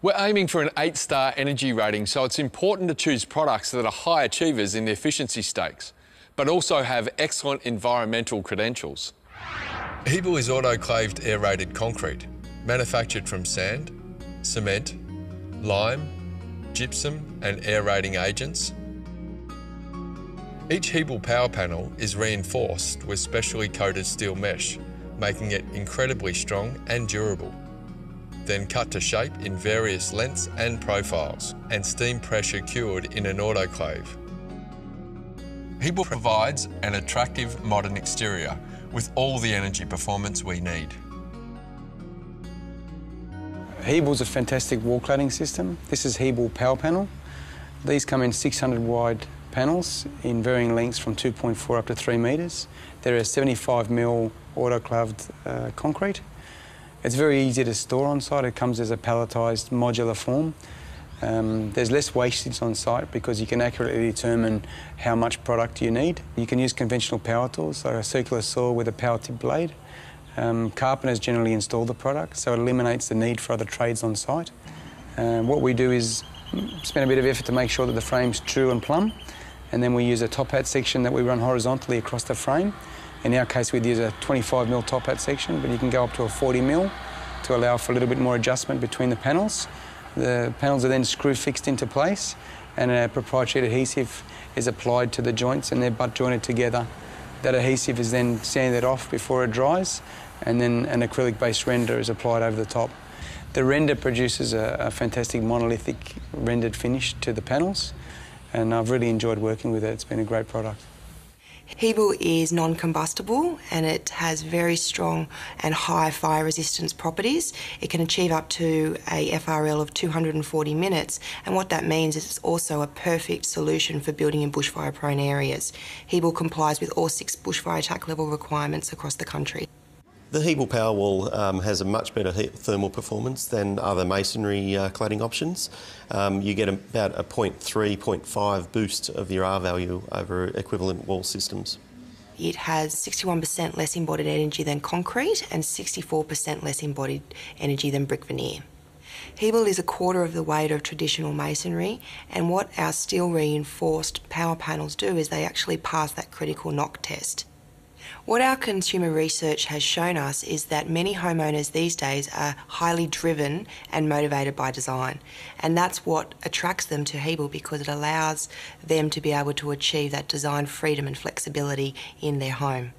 We're aiming for an 8-star energy rating, so it's important to choose products that are high achievers in the efficiency stakes, but also have excellent environmental credentials. Hebel is autoclaved aerated concrete, manufactured from sand, cement, lime, gypsum and aerating agents. Each Hebel power panel is reinforced with specially coated steel mesh, making it incredibly strong and durable. Then cut to shape in various lengths and profiles and steam pressure cured in an autoclave. Hebel provides an attractive modern exterior with all the energy performance we need. Hebel's a fantastic wall cladding system. This is Hebel power panel. These come in 600 wide panels in varying lengths from 2.4 up to 3 metres. They're a 75mm autoclaved concrete. It's very easy to store on site. It comes as a palletised modular form. There's less wastage on site because you can accurately determine how much product you need. You can use conventional power tools, so a circular saw with a power tip blade. Carpenters generally install the product, so it eliminates the need for other trades on site. What we do is spend a bit of effort to make sure that the frame's true and plumb, and then we use a top hat section that we run horizontally across the frame. In our case, we'd use a 25mm top hat section, but you can go up to a 40mm to allow for a little bit more adjustment between the panels. The panels are then screw fixed into place, and a proprietary adhesive is applied to the joints and they're butt jointed together. That adhesive is then sanded off before it dries, and then an acrylic-based render is applied over the top. The render produces a fantastic monolithic rendered finish to the panels, and I've really enjoyed working with it. It's been a great product. Hebel is non-combustible and it has very strong and high fire resistance properties. It can achieve up to a FRL of 240 minutes, and what that means is it's also a perfect solution for building in bushfire prone areas. Hebel complies with all 6 bushfire attack level requirements across the country. The Hebel Powerwall has a much better thermal performance than other masonry cladding options. You get about a 0.3, 0.5 boost of your R value over equivalent wall systems. It has 61% less embodied energy than concrete and 64% less embodied energy than brick veneer. Hebel is a quarter of the weight of traditional masonry, and what our steel reinforced power panels do is they actually pass that critical knock test. What our consumer research has shown us is that many homeowners these days are highly driven and motivated by design, and that's what attracts them to Hebel, because it allows them to be able to achieve that design freedom and flexibility in their home.